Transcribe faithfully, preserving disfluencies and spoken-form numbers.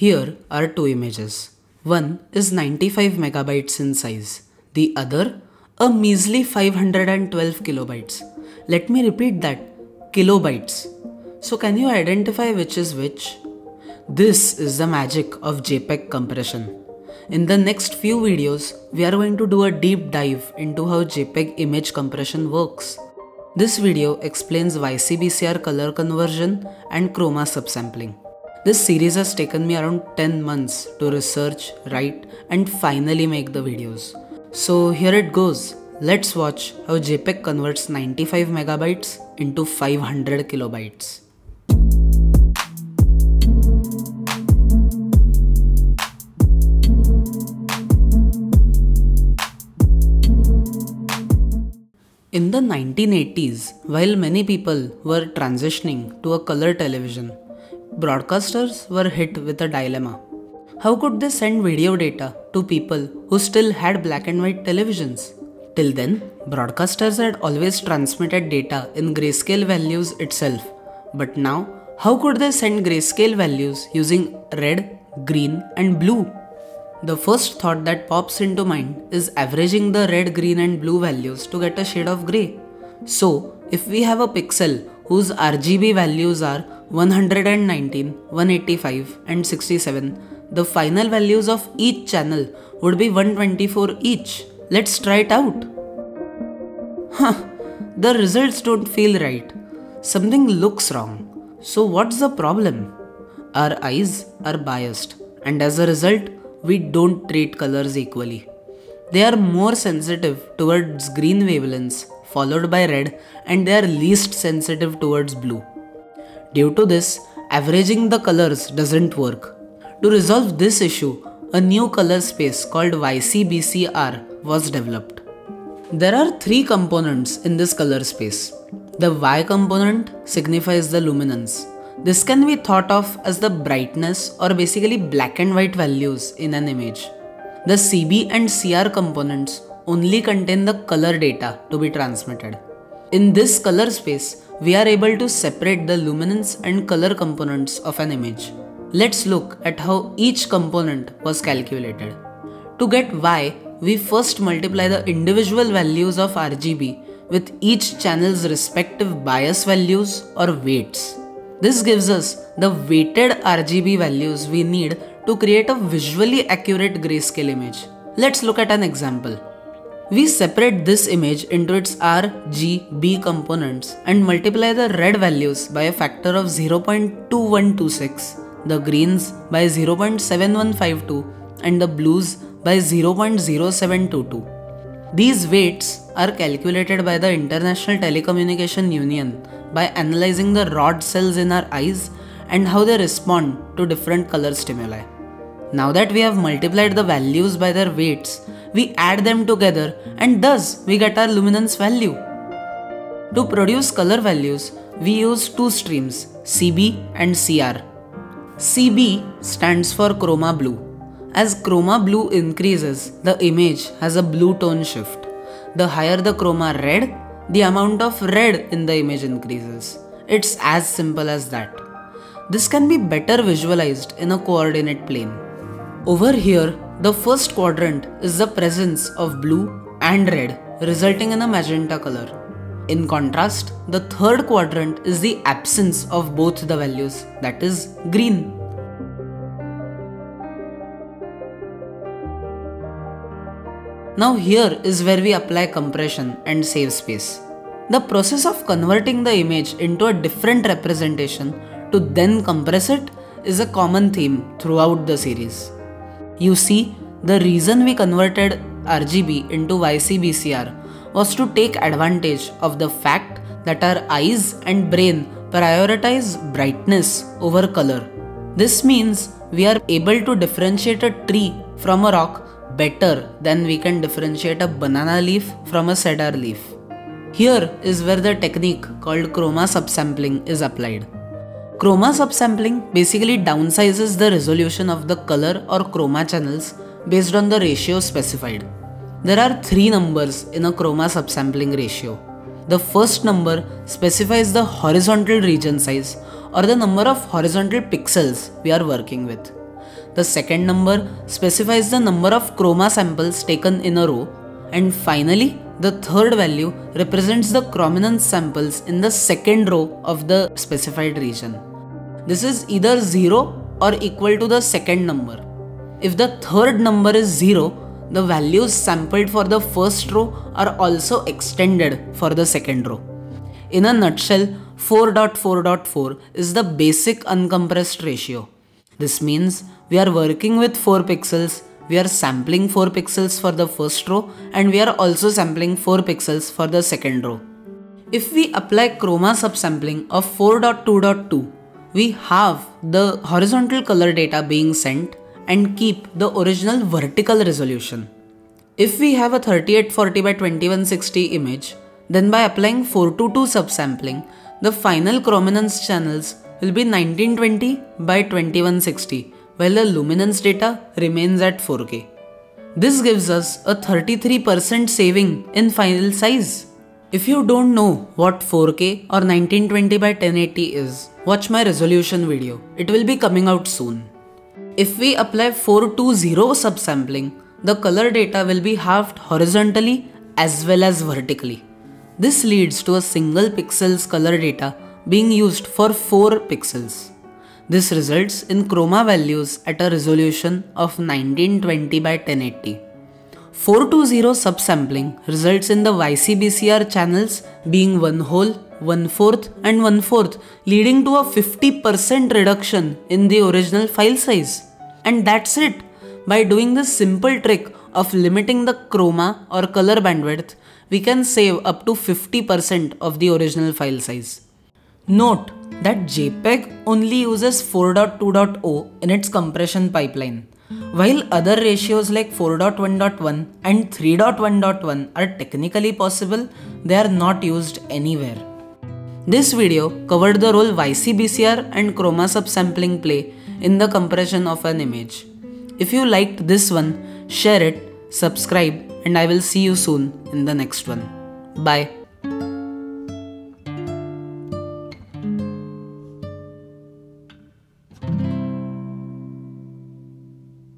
Here are two images. One is ninety-five megabytes in size, the other a measly five hundred twelve kilobytes. Let me repeat that, kilobytes. So can you identify which is which? This is the magic of JPEG compression. In the next few videos, we are going to do a deep dive into how JPEG image compression works. This video explains Y C B C R color conversion and Chroma subsampling. This series has taken me around ten months to research, write, and finally make the videos. So here it goes. Let's watch how JPEG converts ninety-five megabytes into five hundred kilobytes. In the nineteen eighties, while many people were transitioning to a color television, broadcasters were hit with a dilemma. How could they send video data to people who still had black and white televisions? Till then, broadcasters had always transmitted data in grayscale values itself. But now, how could they send grayscale values using red, green, and blue? The first thought that pops into mind is averaging the red, green, and blue values to get a shade of grey. So, if we have a pixel whose R G B values are one hundred nineteen, one hundred eighty-five, and sixty-seven, the final values of each channel would be one hundred twenty-four each. Let's try it out. Huh, the results don't feel right. Something looks wrong. So what's the problem? Our eyes are biased, and as a result, we don't treat colors equally. They are more sensitive towards green wavelengths, followed by red, and they are least sensitive towards blue. Due to this, averaging the colors doesn't work. To resolve this issue, a new color space called Y C B C R was developed. There are three components in this color space. The Y component signifies the luminance. This can be thought of as the brightness or basically black and white values in an image. The C B and C R components only contain the color data to be transmitted. In this color space, we are able to separate the luminance and color components of an image. Let's look at how each component was calculated. To get Y, we first multiply the individual values of R G B with each channel's respective bias values or weights. This gives us the weighted R G B values we need to create a visually accurate grayscale image. Let's look at an example. We separate this image into its R G B components and multiply the red values by a factor of zero point two one two six, the greens by zero point seven one five two, and the blues by zero point zero seven two two. These weights are calculated by the International Telecommunication Union by analyzing the rod cells in our eyes and how they respond to different color stimuli. Now that we have multiplied the values by their weights, we add them together and thus we get our luminance value. To produce color values, we use two streams, C B and C R. C B stands for chroma blue. As chroma blue increases, the image has a blue tone shift. The higher the chroma red, the amount of red in the image increases. It's as simple as that. This can be better visualized in a coordinate plane. Over here, the first quadrant is the presence of blue and red, resulting in a magenta color. In contrast, the third quadrant is the absence of both the values, that is, green. Now here is where we apply compression and save space. The process of converting the image into a different representation to then compress it is a common theme throughout the series. You see, the reason we converted R G B into Y C B C R was to take advantage of the fact that our eyes and brain prioritize brightness over color. This means we are able to differentiate a tree from a rock better than we can differentiate a banana leaf from a cedar leaf. Here is where the technique called chroma subsampling is applied. Chroma subsampling basically downsizes the resolution of the color or chroma channels based on the ratio specified. There are three numbers in a chroma subsampling ratio. The first number specifies the horizontal region size or the number of horizontal pixels we are working with. The second number specifies the number of chroma samples taken in a row, and finally the third value represents the chrominance samples in the second row of the specified region. This is either zero or equal to the second number. If the third number is zero, the values sampled for the first row are also extended for the second row. In a nutshell, four point four point four is the basic uncompressed ratio. This means we are working with four pixels, we are sampling four pixels for the first row, and we are also sampling four pixels for the second row. If we apply chroma subsampling of four point two point two, we have the horizontal color data being sent and keep the original vertical resolution. If we have a thirty-eight forty by twenty-one sixty image, then by applying four two two subsampling, the final chrominance channels will be nineteen twenty by twenty-one sixty, while the luminance data remains at four K. This gives us a thirty-three percent saving in file size. If you don't know what four K or nineteen twenty by ten eighty is, watch my resolution video. It will be coming out soon. If we apply four two zero subsampling, the color data will be halved horizontally as well as vertically. This leads to a single pixel's color data being used for four pixels. This results in chroma values at a resolution of nineteen twenty by ten eighty. four two zero subsampling results in the Y C B C R channels being one whole, one fourth and one fourth, leading to a fifty percent reduction in the original file size. And that's it. By doing this simple trick of limiting the chroma or color bandwidth, we can save up to fifty percent of the original file size. Note that JPEG only uses four point two point zero in its compression pipeline, while other ratios like four point one point one and three point one point one are technically possible, they are not used anywhere. This video covered the role Y C B C R and chroma subsampling play in the compression of an image. If you liked this one, share it, subscribe, and I will see you soon in the next one. Bye.